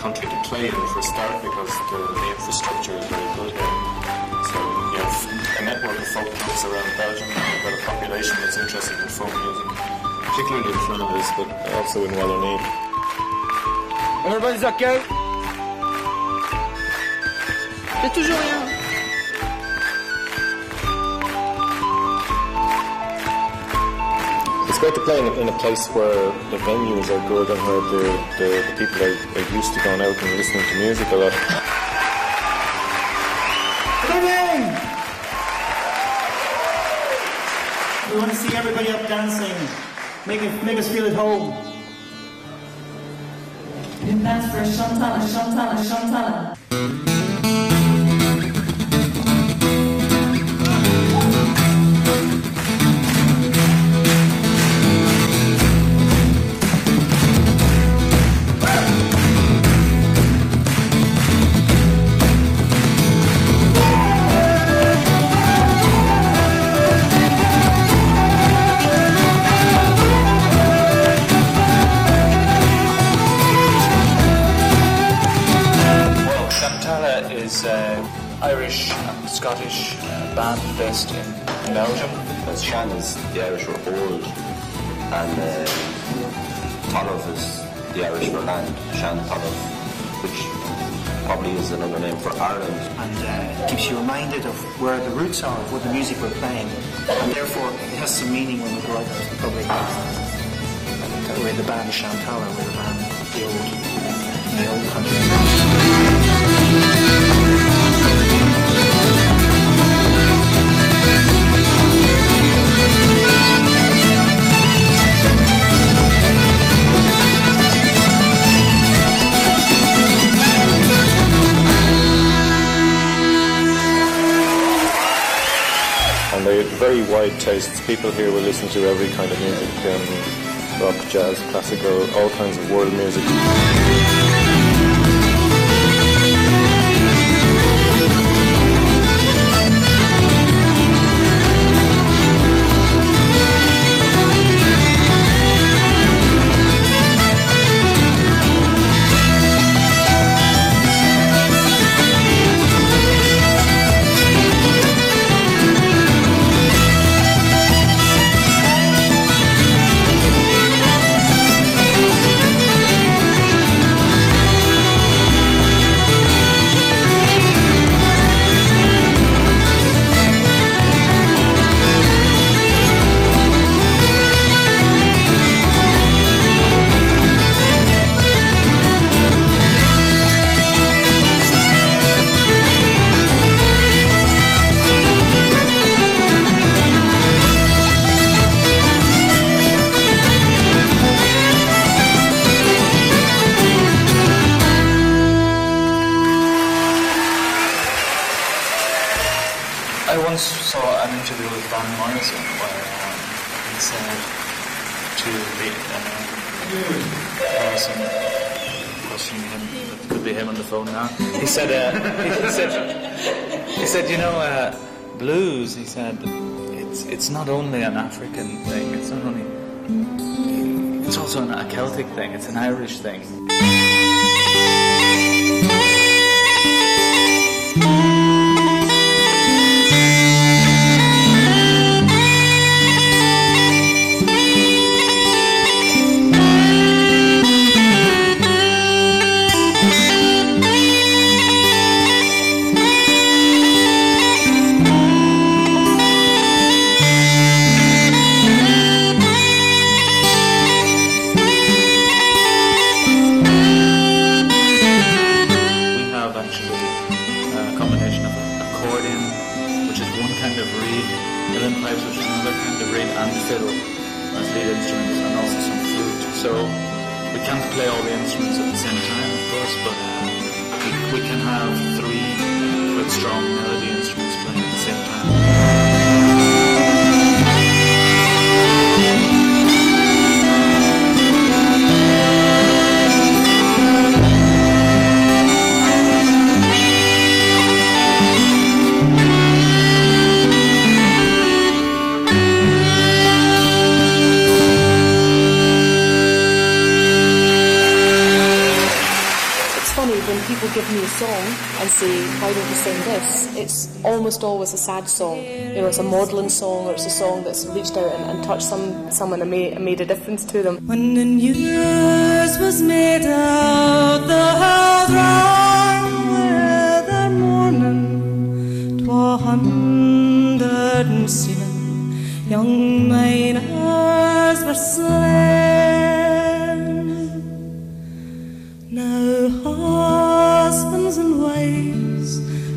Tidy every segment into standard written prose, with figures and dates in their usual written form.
country to play in for a start, because the infrastructure is very good here. So you have a network of folk groups around Belgium, you've got a population that's interested in folk music, particularly in Flanders, but also in Wallonie. Everybody's okay? C'est toujours rien. It's great to play in a place where the venues are good and where the people are used to going out and listening to music a lot. Good evening! We want to see everybody up dancing. Make us feel at home. You can dance for Shantalla, Shantalla, Shantalla. Irish and Scottish band based in Belgium. As Shannon's, the Irish were old, and Tolov is the Irish for land, Shan Tolov, which probably is another name for Ireland. And it keeps you reminded of where the roots are, of what the music we're playing, and therefore it has some meaning when we go out to the public. And we're the band Shantalla, we're the band the old country. They're very wide tastes. People here will listen to every kind of music, rock, jazz, classical, all kinds of world music. I once saw an interview with Van Morrison where he said to the person questioning him, it could be him on the phone now. He said, you know, blues. He said, it's not only an African thing. It's not only. It's also a Celtic thing. It's an Irish thing. Fiddle as lead instruments, and also some flute. So we can't play all the instruments at the same time, of course, but we can have three quite strong melody instruments playing at the same time. people give me a song and say, why don't you sing this? It's almost always a sad song. You know, it's a maudlin song, or it's a song that's reached out and touched someone and made a difference to them. When the news was made out, the whole round the morning, 207 young miners were slain. Now husbands and wives,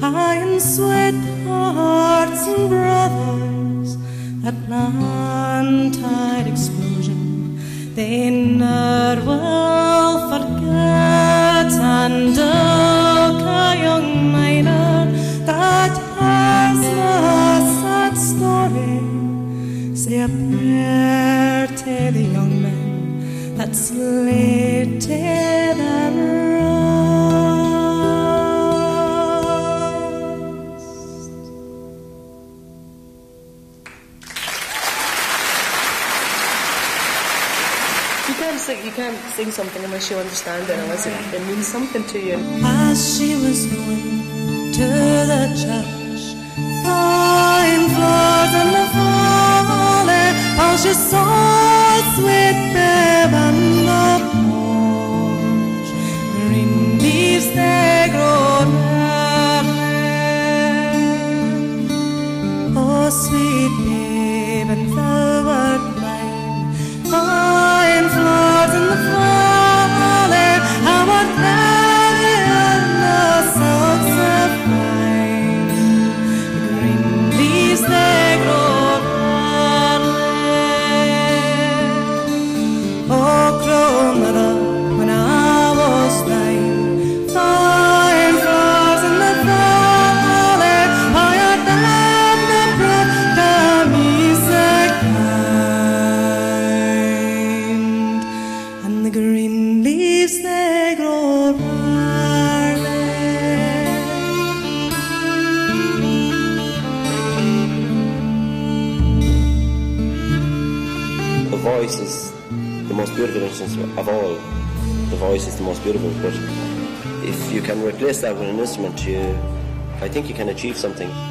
iron sweethearts and brothers, that Blantyre explosion they ne'er will forget. And oh, a young miner that has a sad story, say a prayer to the young men that slayed to them. You can't sing something unless you understand it, unless it means something to you. As she was going to the church, fine flowers in the valley, all she saw was sweet babe and the porch. Green leaves they grow darling. Oh, sweet babe, and thou art mine. Fine flowers. Of all, the voice is the most beautiful, but if you can replace that with an instrument, I think you can achieve something.